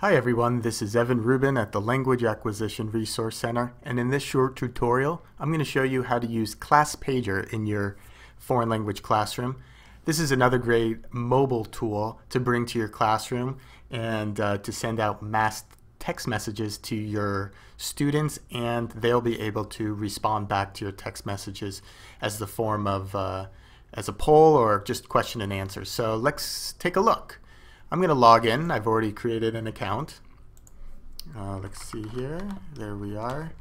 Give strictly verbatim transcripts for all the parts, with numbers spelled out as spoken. Hi everyone, this is Evan Rubin at the Language Acquisition Resource Center, and in this short tutorial I'm going to show you how to use Class Pager in your foreign language classroom. This is another great mobile tool to bring to your classroom and uh, to send out mass text messages to your students, and they'll be able to respond back to your text messages as the form of uh, as a poll or just question and answer. So let's take a look. I'm going to log in. I've already created an account. Uh, let's see here. There we are.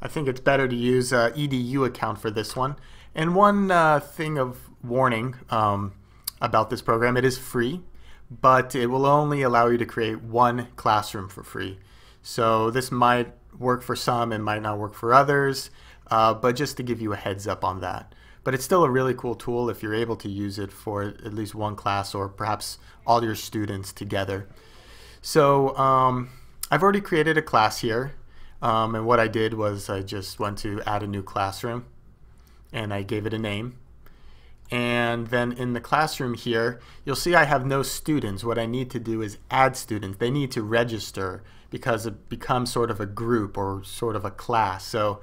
I think it's better to use an E D U account for this one. And one uh, thing of warning um, about this program, it is free, but it will only allow you to create one classroom for free. So this might work for some and might not work for others, uh, but just to give you a heads up on that. But it's still a really cool tool if you're able to use it for at least one class or perhaps all your students together. So um, I've already created a class here, um, and what I did was I just went to add a new classroom and I gave it a name. And then in the classroom here you'll see I have no students. What I need to do is add students. They need to register because it becomes sort of a group or sort of a class. So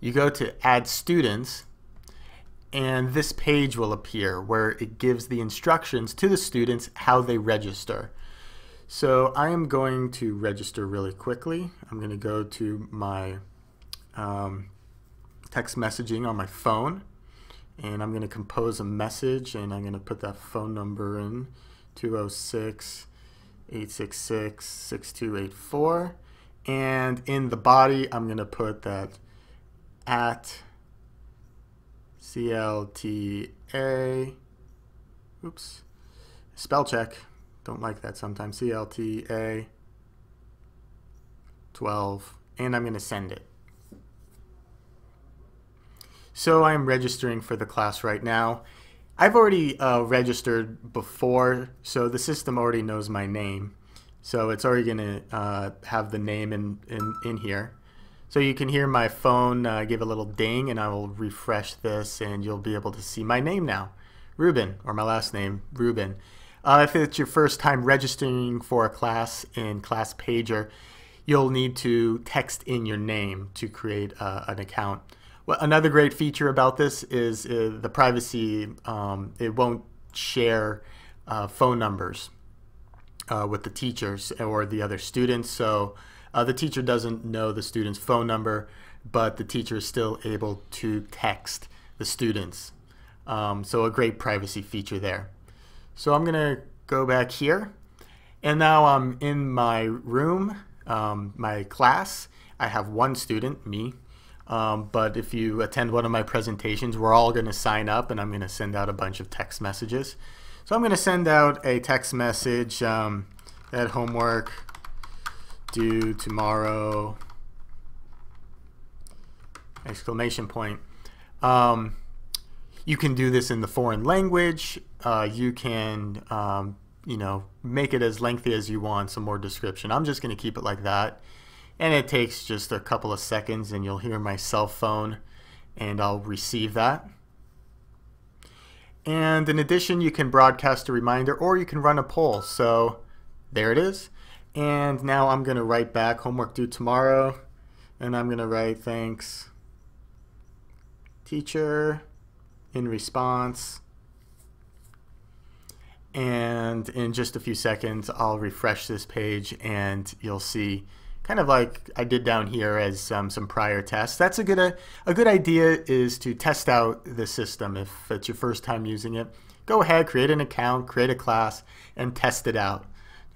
you go to add students, and this page will appear where it gives the instructions to the students how they register. So I am going to register really quickly. I'm going to go to my um, text messaging on my phone, and I'm going to compose a message, and I'm going to put that phone number in, two oh six, eight six six, six two eight four, and in the body I'm going to put that at C L T A, oops, spell check, don't like that sometimes, C L T A twelve, and I'm going to send it. So I'm registering for the class right now. I've already uh, registered before, so the system already knows my name. So it's already going to uh, have the name in, in, in here. So you can hear my phone uh, give a little ding, and I will refresh this and you'll be able to see my name now, Rubin, or my last name, Rubin. Uh, if it's your first time registering for a class in Class Pager, you'll need to text in your name to create uh, an account. Well, another great feature about this is uh, the privacy. Um, it won't share uh, phone numbers uh, with the teachers or the other students. So Uh, the teacher doesn't know the student's phone number, but the teacher is still able to text the students. Um, so a great privacy feature there. So I'm going to go back here, and now I'm in my room, um, my class. I have one student, me, um, but if you attend one of my presentations, we're all going to sign up, and I'm going to send out a bunch of text messages. So I'm going to send out a text message um, that homework due tomorrow, exclamation point. Um, you can do this in the foreign language. Uh, you can um, you know, make it as lengthy as you want, some more description. I'm just going to keep it like that, and it takes just a couple of seconds and you'll hear my cell phone and I'll receive that. And in addition, you can broadcast a reminder or you can run a poll. So there it is. And now I'm going to write back homework due tomorrow, and I'm going to write thanks teacher in response, and in just a few seconds I'll refresh this page and you'll see, kind of like I did down here as um, some prior tests. That's a good, a, a good idea is to test out the system. If it's your first time using it, go ahead, create an account, create a class, and test it out.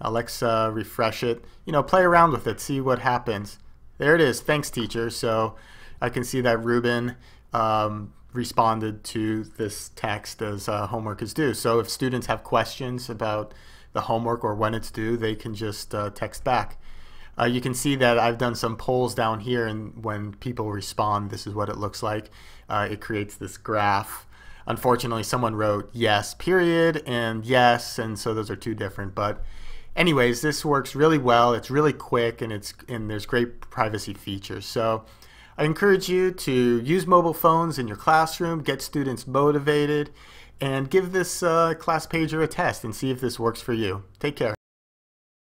Now let's uh, refresh it, you know, play around with it, see what happens. There it is, thanks teacher. So I can see that Rubin um, responded to this text as uh, homework is due. So if students have questions about the homework or when it's due, they can just uh, text back. Uh, you can see that I've done some polls down here, and when people respond, this is what it looks like. Uh, it creates this graph. Unfortunately, someone wrote yes, period, and yes, and so those are two different. But anyways, this works really well. It's really quick, and it's and there's great privacy features. So I encourage you to use mobile phones in your classroom, get students motivated, and give this uh, Class Pager a test and see if this works for you. Take care.